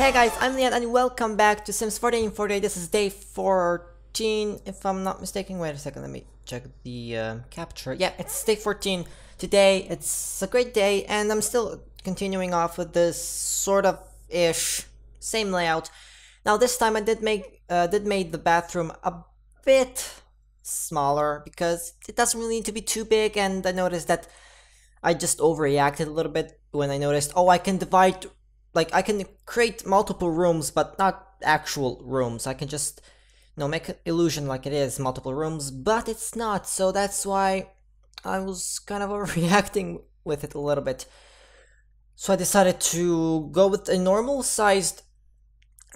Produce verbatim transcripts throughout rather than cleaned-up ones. Hey guys, I'm Lian and welcome back to Sims forty-eight in forty-eight. This is day fourteen, if I'm not mistaken. Wait a second, let me check the uh, capture. Yeah, it's day fourteen. Today, it's a great day, and I'm still continuing off with this sort of-ish same layout. Now, this time I did make uh, did made the bathroom a bit smaller, because it doesn't really need to be too big, and I noticed that I just overreacted a little bit when I noticed, oh, I can divide... Like, I can create multiple rooms, but not actual rooms. I can just, you know, make an illusion like it is multiple rooms, but it's not. So that's why I was kind of overreacting with it a little bit. So I decided to go with a normal-sized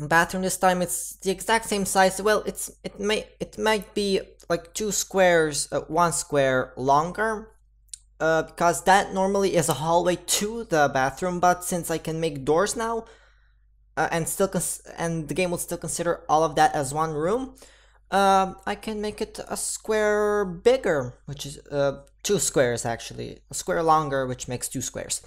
bathroom this time. It's the exact same size. Well, it's it may it might be like two squares, uh, one square longer. Uh, because that normally is a hallway to the bathroom, but since I can make doors now, uh, and still cons and the game will still consider all of that as one room, uh, I can make it a square bigger, which is uh, two squares actually, a square longer, which makes two squares.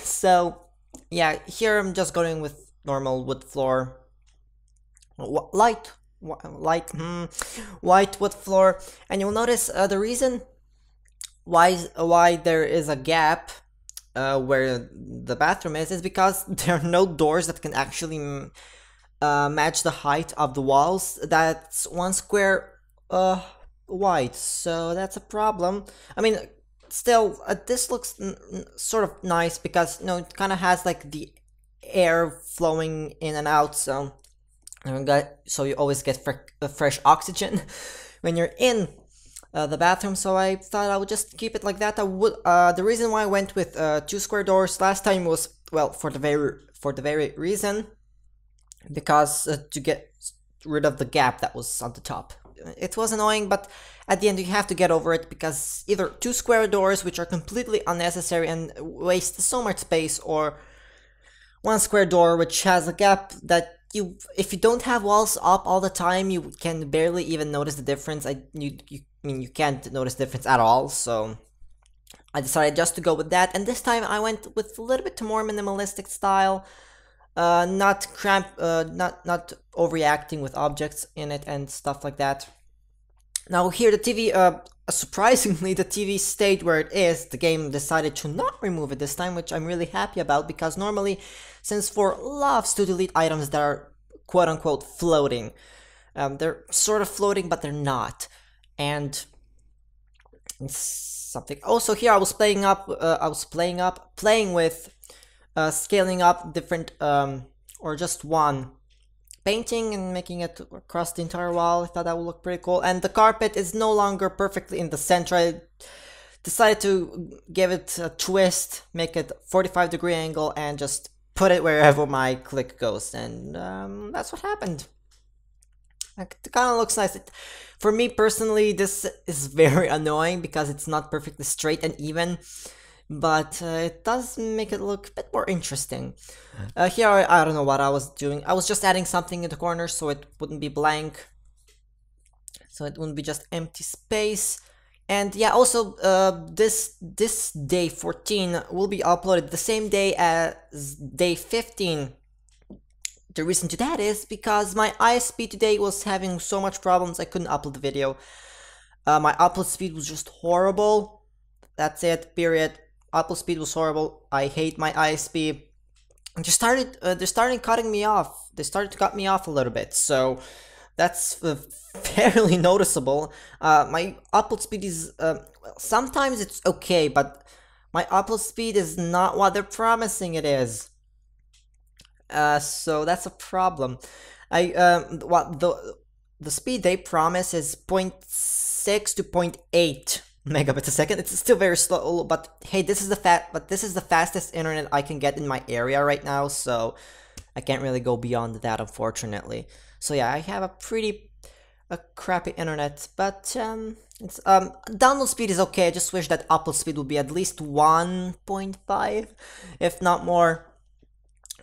So yeah, here I'm just going with normal wood floor, w light, w light, hmm, white wood floor, and you'll notice uh, the reason Why, why there is a gap uh, where the bathroom is, is because there are no doors that can actually uh, match the height of the walls. That's one square uh, wide, so that's a problem. I mean, still, uh, this looks n n sort of nice because, you know, it kind of has like the air flowing in and out, so, and that, so you always get fre uh, fresh oxygen when you're in Uh, the bathroom, so I thought I would just keep it like that. I would. Uh, the reason why I went with uh, two square doors last time was, well, for the very for the very reason, because uh, to get rid of the gap that was on the top. It was annoying, but at the end you have to get over it, because either two square doors, which are completely unnecessary and waste so much space, or one square door which has a gap that you, if you don't have walls up all the time, you can barely even notice the difference. I you. you I mean, you can't notice difference at all, so I decided just to go with that. And this time I went with a little bit more minimalistic style, uh, not cramp, uh, not not overreacting with objects in it and stuff like that. Now here the T V, uh, surprisingly, the T V stayed where it is. The game decided to not remove it this time, which I'm really happy about, because normally Sims four loves to delete items that are quote unquote floating. Um, they're sort of floating, but they're not. And something. Also, here I was playing up. Uh, I was playing up, playing with, uh, scaling up different, um, or just one painting and making it across the entire wall. I thought that would look pretty cool. And the carpet is no longer perfectly in the center. I decided to give it a twist, make it forty-five degree angle, and just put it wherever my click goes. And um, that's what happened. Like, it kind of looks nice. It, for me personally, this is very annoying because it's not perfectly straight and even, but uh, it does make it look a bit more interesting. Uh, here, I, I don't know what I was doing. I was just adding something in the corner so it wouldn't be blank, so it wouldn't be just empty space. And yeah, also, uh, this this day fourteen will be uploaded the same day as day fifteen. The reason to that is because my I S P today was having so much problems I couldn't upload the video. Uh, my upload speed was just horrible. That's it, period. Upload speed was horrible. I hate my I S P. And they started, uh, they started cutting me off. They started to cut me off a little bit. So that's uh, fairly noticeable. Uh, my upload speed is... Uh, sometimes it's okay, but my upload speed is not what they're promising it is. Uh, so that's a problem. I um, what the the speed they promise is zero point six to zero point eight megabits a second. It's still very slow, but hey, this is the fat. But this is the fastest internet I can get in my area right now, so I can't really go beyond that, unfortunately. So yeah, I have a pretty a crappy internet, but um, it's um download speed is okay. I just wish that upload speed would be at least one point five, if not more.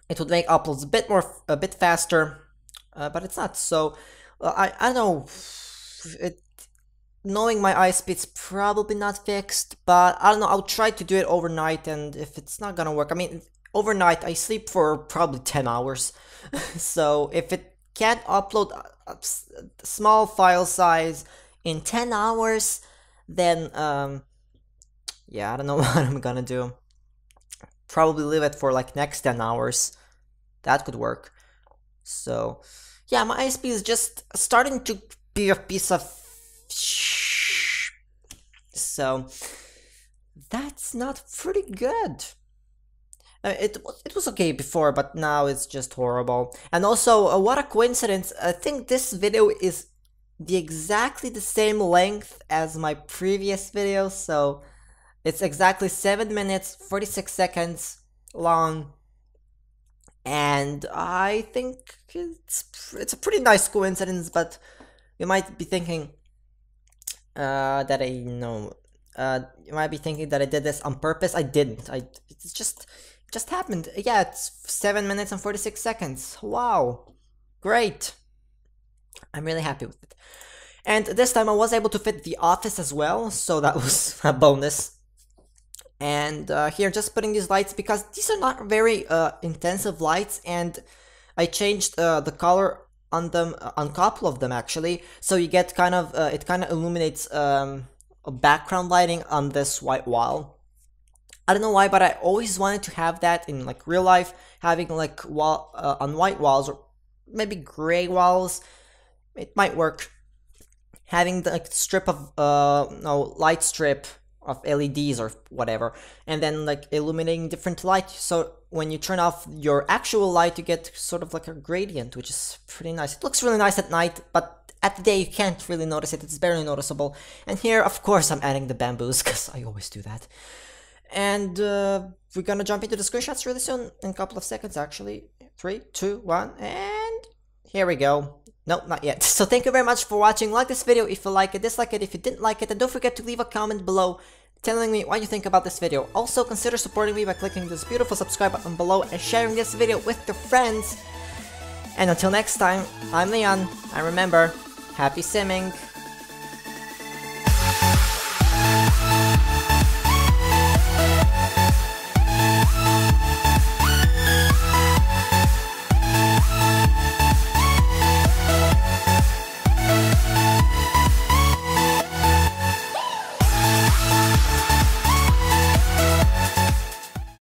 It would make uploads a bit more, a bit faster, uh, but it's not. So uh, I, I know it. Knowing my I S P, it's probably not fixed, but I don't know. I'll try to do it overnight, and if it's not gonna work, I mean, overnight I sleep for probably ten hours. So if it can't upload a small file size in ten hours, then um, yeah, I don't know what I'm gonna do. Probably leave it for like next ten hours. That could work. So yeah, my I S P is just starting to be a piece of shh. So that's not pretty good. Uh, it, it was okay before, but now it's just horrible. And also, uh, what a coincidence, I think this video is the exactly the same length as my previous video, so it's exactly seven minutes, forty-six seconds long. And I think it's, it's a pretty nice coincidence, but you might be thinking uh, that I, you know, uh, you might be thinking that I did this on purpose. I didn't. I, it's just... just happened. Yeah, it's seven minutes and forty-six seconds. Wow, great. I'm really happy with it. And this time I was able to fit the office as well, so that was a bonus. And uh, here, just putting these lights, because these are not very uh, intensive lights, and I changed uh, the color on them, uh, on a couple of them actually, so you get kind of, uh, it kind of illuminates um, a background lighting on this white wall. I don't know why, but I always wanted to have that in like real life, having like wall uh, on white walls or maybe gray walls. It might work. Having the like, strip of uh no light strip of L E Ds or whatever, and then like illuminating different light. So when you turn off your actual light, you get sort of like a gradient, which is pretty nice. It looks really nice at night, but at the day you can't really notice it. It's barely noticeable. And here, of course, I'm adding the bamboos because I always do that. And uh, we're gonna jump into the screenshots really soon, in a couple of seconds actually. three, two, one, and here we go. No, not yet. So thank you very much for watching. Like this video if you like it, dislike it if you didn't like it, and don't forget to leave a comment below telling me what you think about this video. Also consider supporting me by clicking this beautiful subscribe button below and sharing this video with your friends. And until next time, I'm Leon, and remember, happy simming!